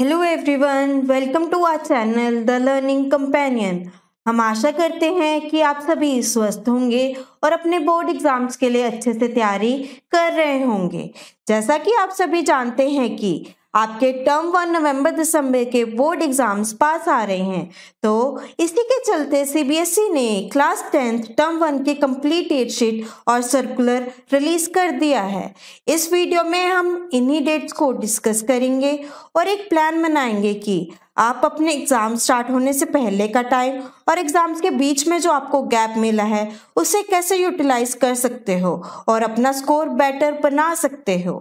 Hello everyone, welcome to our channel the learning companion. हम आशा करते हैं कि आप सभी स्वस्थ होंगे और अपने बोर्ड एग्जाम्स के लिए अच्छे से तैयारी कर रहे होंगे। जैसा कि आप सभी जानते हैं कि आपके टर्म 1 नवंबर दिसंबर के बोर्ड एग्जाम्स पास आ रहे हैं, तो इसी के चलते CBSE ने क्लास 10th टर्म 1 के कंप्लीट डेट शीट और सर्कुलर रिलीज कर दिया है। इस वीडियो में हम इन्हीं डेट्स को डिस्कस करेंगे और एक प्लान बनाएंगे कि आप अपने एग्ज़ाम स्टार्ट होने से पहले का टाइम और एग्ज़ाम्स के बीच में जो आपको गैप मिला है उसे कैसे यूटिलाइज कर सकते हो और अपना स्कोर बेटर बना सकते हो।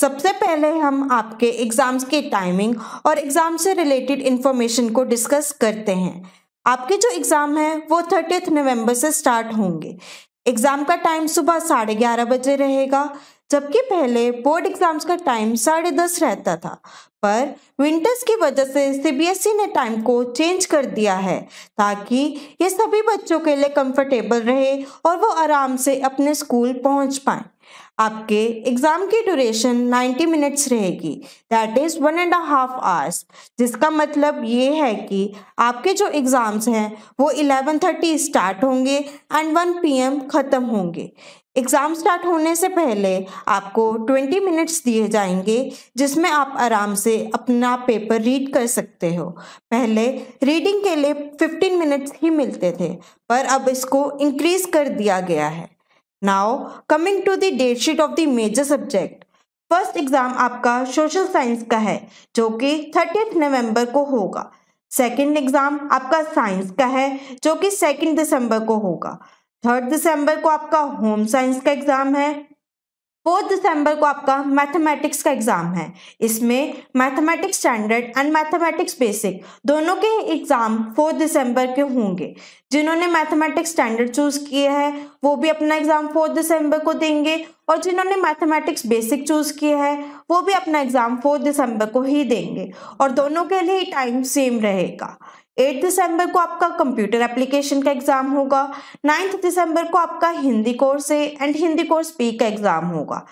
सबसे पहले हम आपके एग्ज़ाम्स के टाइमिंग और एग्ज़ाम से रिलेटेड इन्फॉर्मेशन को डिस्कस करते हैं। आपके जो एग्ज़ाम हैं वो 30 नवंबर से स्टार्ट होंगे। एग्ज़ाम का टाइम सुबह 11:30 बजे रहेगा, जबकि पहले बोर्ड एग्ज़ाम्स का टाइम 10:30 रहता था, पर विंटर्स की वजह से CBSE ने टाइम को चेंज कर दिया है ताकि ये सभी बच्चों के लिए कंफर्टेबल रहे और वो आराम से अपने स्कूल पहुंच पाएं। आपके एग्ज़ाम की ड्यूरेशन 90 मिनट्स रहेगी, दैट इज़ 1.5 आवर्स, जिसका मतलब ये है कि आपके जो एग्ज़ाम्स हैं वो 11:30 स्टार्ट होंगे एंड 1 PM ख़त्म होंगे। एग्ज़ाम स्टार्ट होने से पहले आपको 20 मिनट्स दिए जाएंगे जिसमें आप आराम से अपना पेपर रीड कर सकते हो। पहले रीडिंग के लिए 15 मिनट्स ही मिलते थे, पर अब इसको इंक्रीज़ कर दिया गया है। Now, coming to the date sheet of the major subject. First exam आपका सोशल साइंस का है जो कि 30 नवंबर को होगा। सेकेंड एग्ज़ाम आपका साइंस का है जो कि 2 दिसंबर को होगा। 3 दिसंबर को आपका होम साइंस का एग्ज़ाम है। 4 दिसंबर को आपका मैथमेटिक्स का एग्ज़ाम है। इसमें mathematics standard and mathematics basic दोनों के एग्ज़ाम 4 दिसंबर के होंगे। जिन्होंने मैथमेटिक्स स्टैंडर्ड चूज़ किया है वो भी अपना एग्ज़ाम 4 दिसंबर को देंगे और जिन्होंने मैथमेटिक्स बेसिक चूज़ किया है वो भी अपना एग्ज़ाम 4 दिसंबर को ही देंगे और दोनों के लिए टाइम सेम रहेगा। 8 दिसंबर को आपका कंप्यूटर एप्लीकेशन का एग्ज़ाम होगा। 9 दिसंबर को आपका Hindi course A and Hindi course B का एग्ज़ाम होगा।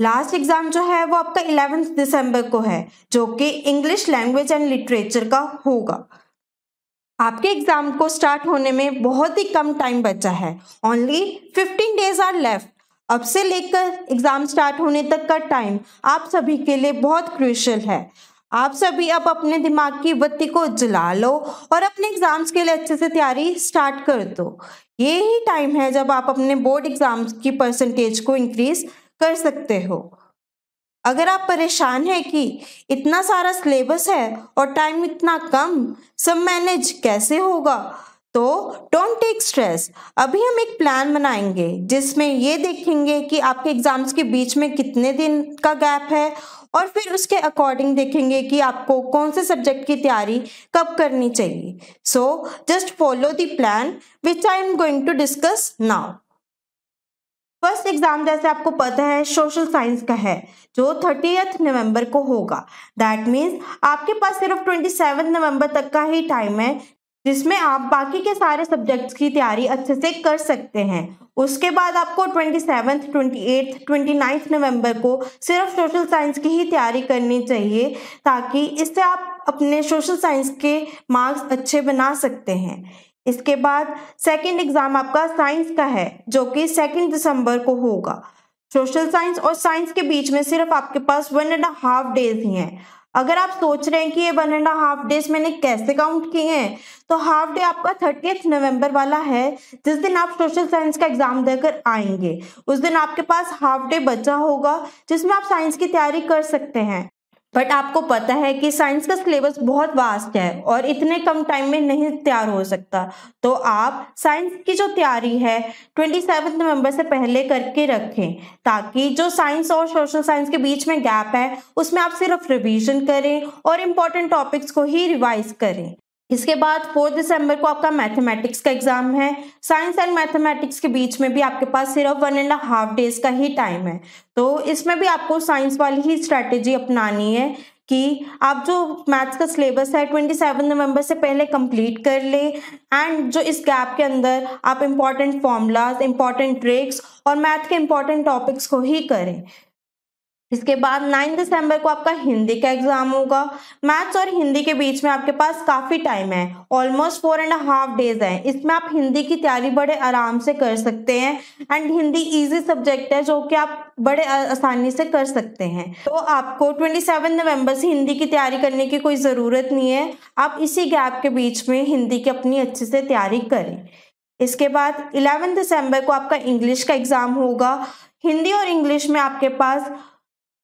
लास्ट एग्ज़ाम जो है वो आपका 11 दिसंबर को है जो कि इंग्लिश लैंग्वेज एंड लिटरेचर का होगा। आपके एग्ज़ाम को स्टार्ट होने में बहुत ही कम टाइम बचा है, ओनली 15 डेज आर लेफ्ट। अब से लेकर एग्ज़ाम स्टार्ट होने तक का टाइम आप सभी के लिए बहुत क्रूशियल है। आप सभी अब अपने दिमाग की बत्ती को जला लो और अपने एग्ज़ाम्स के लिए अच्छे से तैयारी स्टार्ट कर दो। ये ही टाइम है जब आप अपने बोर्ड एग्ज़ाम्स की परसेंटेज को इंक्रीज़ कर सकते हो। अगर आप परेशान हैं कि इतना सारा सिलेबस है और टाइम इतना कम, सब मैनेज कैसे होगा, तो डोंट टेक स्ट्रेस। अभी हम एक प्लान बनाएंगे जिसमें ये देखेंगे कि आपके एग्ज़ाम्स के बीच में कितने दिन का गैप है और फिर उसके अकॉर्डिंग देखेंगे कि आपको कौन से सब्जेक्ट की तैयारी कब करनी चाहिए। So just follow the plan which I am going to discuss now. First exam जैसे आपको पता है सोशल साइंस का है जो 30 नवंबर को होगा। दैट मीन्स आपके पास सिर्फ 27 नवंबर तक का ही टाइम है जिसमें आप बाकी के सारे सब्जेक्ट्स की तैयारी अच्छे से कर सकते हैं। उसके बाद आपको 27, 28, 29 नवंबर को सिर्फ सोशल साइंस की ही तैयारी करनी चाहिए ताकि इससे आप अपने सोशल साइंस के मार्क्स अच्छे बना सकते हैं। इसके बाद सेकंड एग्ज़ाम आपका साइंस का है जो कि 2 दिसंबर को होगा। सोशल साइंस और साइंस के बीच में सिर्फ आपके पास 1.5 डेज ही हैं। अगर आप सोच रहे हैं कि ये 1.5 डेज मैंने कैसे काउंट किए हैं, तो हाफ डे आपका 30 नवंबर वाला है जिस दिन आप सोशल साइंस का एग्ज़ाम देकर आएंगे। उस दिन आपके पास हाफ डे बचा होगा जिसमें आप साइंस की तैयारी कर सकते हैं। बट आपको पता है कि साइंस का सिलेबस बहुत वास्ट है और इतने कम टाइम में नहीं तैयार हो सकता, तो आप साइंस की जो तैयारी है 27 नवंबर से पहले करके रखें ताकि जो साइंस और सोशल साइंस के बीच में गैप है उसमें आप सिर्फ रिवीजन करें और इम्पोर्टेंट टॉपिक्स को ही रिवाइज करें। इसके बाद 4 दिसंबर को आपका मैथमेटिक्स का एग्ज़ाम है। साइंस एंड मैथमेटिक्स के बीच में भी आपके पास सिर्फ 1.5 डेज का ही टाइम है, तो इसमें भी आपको साइंस वाली ही स्ट्रैटेजी अपनानी है कि आप जो मैथ्स का सिलेबस है 27 नवंबर से पहले कंप्लीट कर ले एंड जो इस गैप के अंदर आप इम्पॉर्टेंट फॉर्मूलाज, इम्पॉर्टेंट ट्रिक्स और मैथ के इम्पॉर्टेंट टॉपिक्स को ही करें। इसके बाद 9 दिसंबर को आपका हिंदी का एग्जाम होगा। मैथ्स और हिंदी के बीच में आपके पास काफ़ी टाइम है, ऑलमोस्ट 4.5 डेज है। इसमें आप हिंदी की तैयारी बड़े आराम से कर सकते हैं एंड हिंदी इजी सब्जेक्ट है जो कि आप बड़े आसानी से कर सकते हैं। तो आपको 27 नवंबर से हिंदी की तैयारी करने की कोई ज़रूरत नहीं है, आप इसी गैप के बीच में हिंदी की अपनी अच्छे से तैयारी करें। इसके बाद 11 दिसंबर को आपका इंग्लिश का एग्ज़ाम होगा। हिंदी और इंग्लिश में आपके पास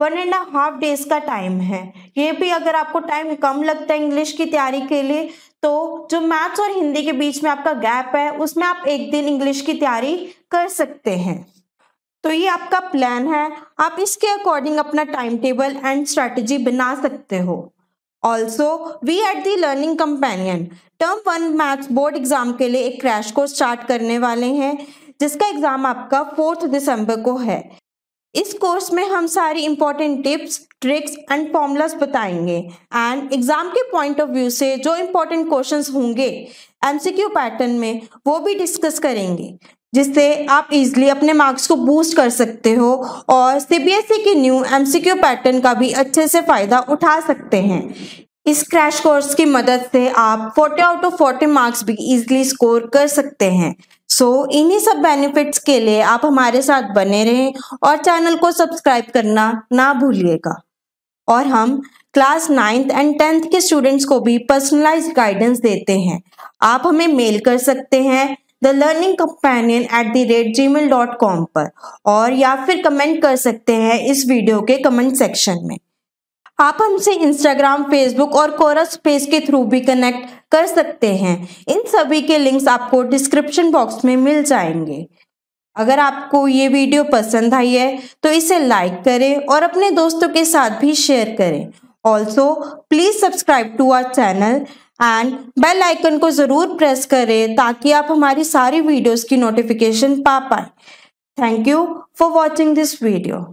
1.5 डेज का टाइम है। ये भी अगर आपको टाइम कम लगता है इंग्लिश की तैयारी के लिए, तो जो मैथ्स और हिंदी के बीच में आपका गैप है उसमें आप एक दिन इंग्लिश की तैयारी कर सकते हैं। तो ये आपका प्लान है, आप इसके अकॉर्डिंग अपना टाइम टेबल एंड स्ट्रैटेजी बना सकते हो। Also we at the learning companion term 1 maths board exam के लिए एक क्रैश कोर्स स्टार्ट करने वाले हैं, जिसका एग्जाम आपका 4 दिसंबर को है। इस कोर्स में हम सारी important tips, tricks and formulas बताएंगे एंड एग्जाम के पॉइंट ऑफ व्यू से जो इम्पोर्टेंट क्वेश्चंस होंगे एमसीक्यू पैटर्न में वो भी डिस्कस करेंगे, जिससे आप इजीली अपने मार्क्स को बूस्ट कर सकते हो और सीबीएसई के न्यू एमसीक्यू पैटर्न का भी अच्छे से फ़ायदा उठा सकते हैं। इस क्रैश कोर्स की मदद से आप 40 आउट ऑफ 40 मार्क्स भी इजीली स्कोर कर सकते हैं। सो इन्हीं सब बेनिफिट्स के लिए आप हमारे साथ बने रहें और चैनल को सब्सक्राइब करना ना भूलिएगा। और हम क्लास 9th एंड 10th के स्टूडेंट्स को भी पर्सनलाइज्ड गाइडेंस देते हैं। आप हमें मेल कर सकते हैं thelearningcompanion@gmail.com पर, और या फिर कमेंट कर सकते हैं इस वीडियो के कमेंट सेक्शन में। आप हमसे इंस्टाग्राम, फेसबुक और कोरस पेज के थ्रू भी कनेक्ट कर सकते हैं। इन सभी के लिंक्स आपको डिस्क्रिप्शन बॉक्स में मिल जाएंगे। अगर आपको ये वीडियो पसंद आई है तो इसे लाइक करें और अपने दोस्तों के साथ भी शेयर करें। Also please subscribe to our channel and bell icon को ज़रूर प्रेस करें ताकि आप हमारी सारी वीडियोज़ की नोटिफिकेशन पा पाएँ। Thank you for watching this video.